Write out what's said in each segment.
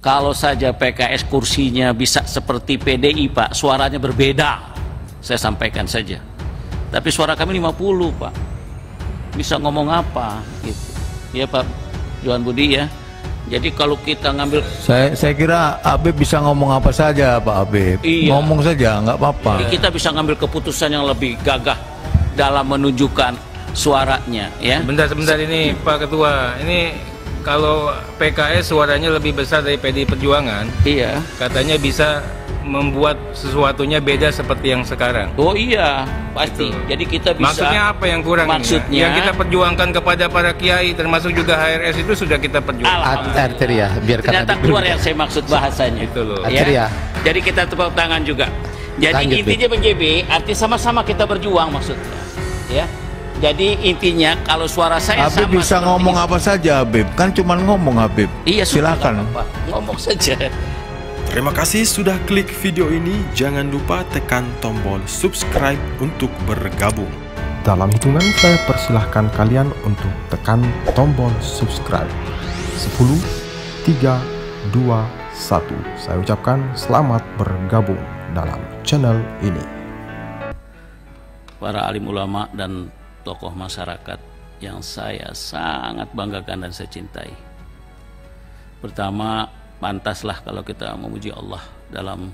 Kalau saja PKS kursinya bisa seperti PDI, Pak, suaranya berbeda. Saya sampaikan saja. Tapi suara kami 50, Pak. Bisa ngomong apa? Gitu. Ya, Pak Johan Budi ya. Jadi kalau kita ngambil, saya kira Habib bisa ngomong apa saja, Pak Habib. Iya. Ngomong saja, nggak apa-apa. Jadi kita bisa ngambil keputusan yang lebih gagah dalam menunjukkan suaranya. Ya. Bentar ini, Pak Ketua. Ini. Kalau PKS suaranya lebih besar dari PDI Perjuangan, iya. Katanya bisa membuat sesuatunya beda seperti yang sekarang. Oh iya, pasti. Gitu. Jadi kita bisa. Maksudnya apa yang kurang? Maksudnya ini, ya? Yang kita perjuangkan kepada para kiai, termasuk juga HRS itu sudah kita perjuangkan. Arteria, biar ternyata keluar yang saya maksud bahasanya. Itu loh. Ya? Jadi kita tepuk tangan juga. Jadi lanjut, intinya Bang JB, arti sama-sama kita berjuang maksudnya, ya. Jadi intinya kalau suara saya Habib sama bisa ngomong apa saja, Habib. Kan cuma ngomong, Habib. Iya, silakan. Ngomong saja. Terima kasih sudah klik video ini. Jangan lupa tekan tombol subscribe untuk bergabung. Dalam hitungan saya persilahkan kalian untuk tekan tombol subscribe. 10, 3, 2, 1. Saya ucapkan selamat bergabung dalam channel ini. Para alim ulama dan tokoh masyarakat yang saya sangat banggakan dan saya cintai. Pertama, pantaslah kalau kita memuji Allah dalam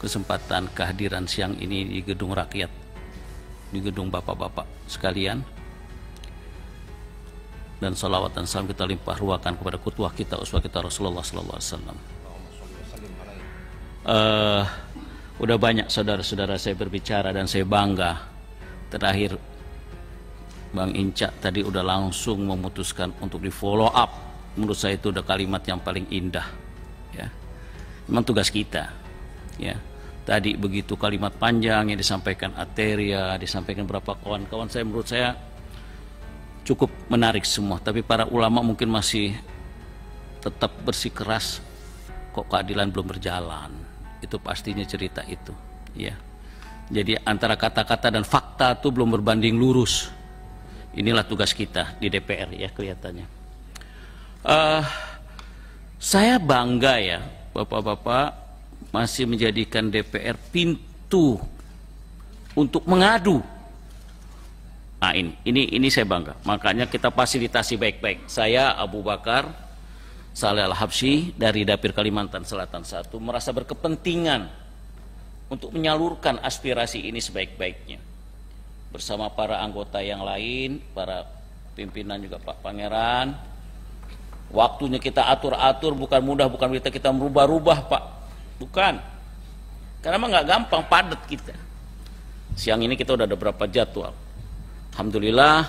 kesempatan kehadiran siang ini di gedung rakyat, di gedung bapak-bapak sekalian. Dan salawat dan salam kita limpah ruakan kepada kutwah kita, uswah kita Rasulullah sallallahu alaihi wasallam. Udah banyak saudara-saudara saya berbicara dan saya bangga. Terakhir Bang Inca tadi udah langsung memutuskan untuk di follow up. Menurut saya itu udah kalimat yang paling indah, ya. Memang tugas kita, ya. Tadi begitu kalimat panjang yang disampaikan Arteria, disampaikan beberapa kawan-kawan saya, menurut saya cukup menarik semua. Tapi para ulama mungkin masih tetap bersikeras kok keadilan belum berjalan. Itu pastinya cerita itu, ya. Jadi antara kata-kata dan fakta itu belum berbanding lurus. Inilah tugas kita di DPR ya kelihatannya. Saya bangga ya bapak-bapak masih menjadikan DPR pintu untuk mengadu. Nah, ini saya bangga. Makanya kita fasilitasi baik-baik. Saya Abu Bakar Saleh Al-Habsyi dari Dapil Kalimantan Selatan 1 merasa berkepentingan untuk menyalurkan aspirasi ini sebaik-baiknya bersama para anggota yang lain, para pimpinan juga Pak Pangeran. Waktunya kita atur-atur, bukan mudah, bukan berita kita merubah-rubah Pak, bukan. Karena memang nggak gampang, padat kita. Siang ini kita udah ada berapa jadwal. Alhamdulillah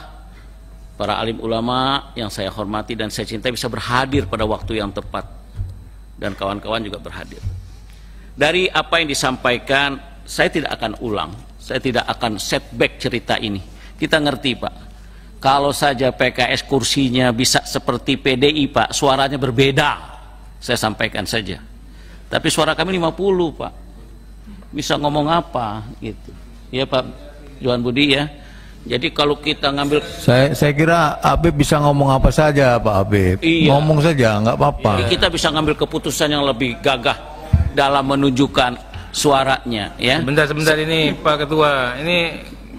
para alim ulama yang saya hormati dan saya cintai bisa berhadir pada waktu yang tepat dan kawan-kawan juga berhadir. Dari apa yang disampaikan, saya tidak akan ulang, saya tidak akan setback cerita ini. Kita ngerti Pak, kalau saja PKS kursinya bisa seperti PDI Pak, suaranya berbeda. Saya sampaikan saja. Tapi suara kami 50 Pak, bisa ngomong apa gitu. Ya Pak Johan Budi ya. Jadi kalau kita ngambil, saya kira Habib bisa ngomong apa saja Pak Habib. Iya. Ngomong saja, nggak apa-apa. Jadi kita bisa ngambil keputusan yang lebih gagah dalam menunjukkan suaranya, ya. Bentar ini Pak Ketua. Ini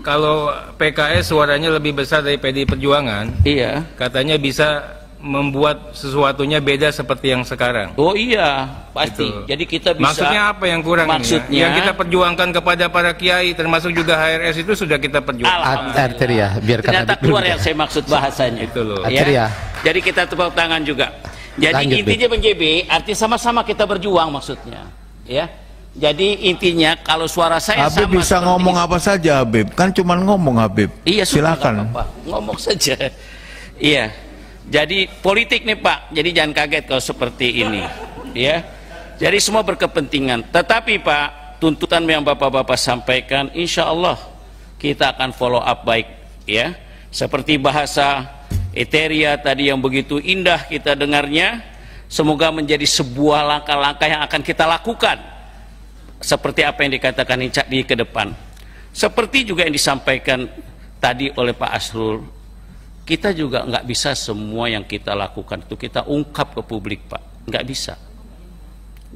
kalau PKS suaranya lebih besar dari PDI Perjuangan, iya. Katanya bisa membuat sesuatunya beda seperti yang sekarang. Oh iya, pasti. Gitu. Jadi kita bisa. Maksudnya apa yang kurang? Maksudnya yang kita perjuangkan kepada para kiai, termasuk juga HRS itu sudah kita perjuangkan. Arteria, biar ternyata keluar yang saya maksud bahasanya. Itu loh. Ya? Jadi kita tepuk tangan juga. Jadi lanjut, intinya Bang JB, arti sama-sama kita berjuang maksudnya, ya. Jadi intinya kalau suara saya Habib sama bisa ngomong apa saja Habib, kan cuma ngomong Habib. Iya, silakan. Ngomong saja. Iya. Jadi politik nih Pak, jadi jangan kaget kalau seperti ini, ya. Jadi semua berkepentingan. Tetapi Pak, tuntutan yang Bapak-Bapak sampaikan, insya Allah kita akan follow up baik, ya. Seperti bahasa Arteria tadi yang begitu indah kita dengarnya, semoga menjadi sebuah langkah-langkah yang akan kita lakukan seperti apa yang dikatakan Inca di ke depan, seperti juga yang disampaikan tadi oleh Pak Asrul. Kita juga nggak bisa semua yang kita lakukan itu kita ungkap ke publik Pak, nggak bisa.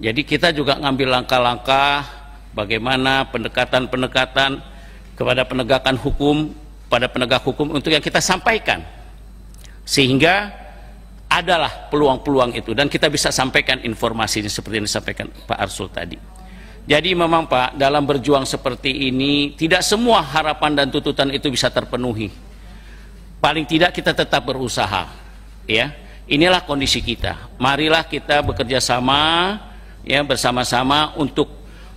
Jadi kita juga ngambil langkah-langkah bagaimana pendekatan-pendekatan kepada penegakan hukum, pada penegak hukum untuk yang kita sampaikan, sehingga adalah peluang-peluang itu dan kita bisa sampaikan informasinya seperti yang disampaikan Pak Arsul tadi. Jadi memang Pak, dalam berjuang seperti ini tidak semua harapan dan tuntutan itu bisa terpenuhi. Paling tidak kita tetap berusaha, ya. Inilah kondisi kita. Marilah kita bekerja sama, ya, bersama-sama untuk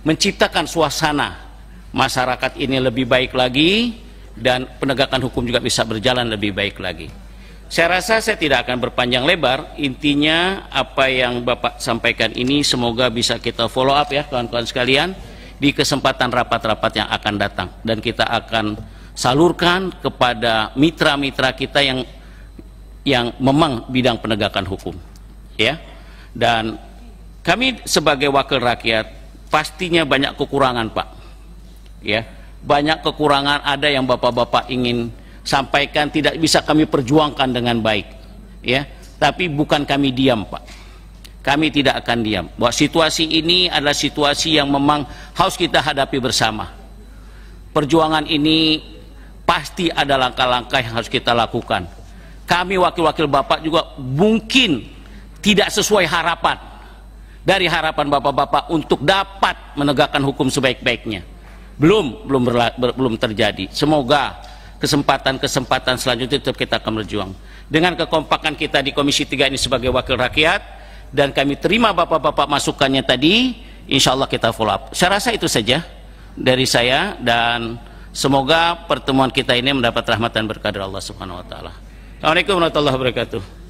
menciptakan suasana masyarakat ini lebih baik lagi dan penegakan hukum juga bisa berjalan lebih baik lagi. Saya rasa saya tidak akan berpanjang lebar, intinya apa yang Bapak sampaikan ini semoga bisa kita follow up, ya kawan-kawan sekalian, di kesempatan rapat-rapat yang akan datang, dan kita akan salurkan kepada mitra-mitra kita yang memang bidang penegakan hukum, ya. Dan kami sebagai wakil rakyat pastinya banyak kekurangan, Pak, ya, banyak kekurangan, ada yang Bapak-bapak ingin sampaikan tidak bisa kami perjuangkan dengan baik, ya, tapi bukan kami diam, Pak. Kami tidak akan diam. Bahwa situasi ini adalah situasi yang memang harus kita hadapi bersama. Perjuangan ini pasti ada langkah-langkah yang harus kita lakukan. Kami wakil-wakil Bapak juga mungkin tidak sesuai harapan dari harapan Bapak-bapak untuk dapat menegakkan hukum sebaik-baiknya. Belum terjadi. Semoga kesempatan-kesempatan selanjutnya tetap kita akan berjuang dengan kekompakan kita di Komisi 3 ini sebagai wakil rakyat, dan kami terima Bapak-bapak masukannya tadi, insya Allah kita follow up. Saya rasa itu saja dari saya, dan semoga pertemuan kita ini mendapat rahmat dan berkah dari Allah Subhanahu wa Ta'ala. Assalamualaikum warahmatullahi wabarakatuh.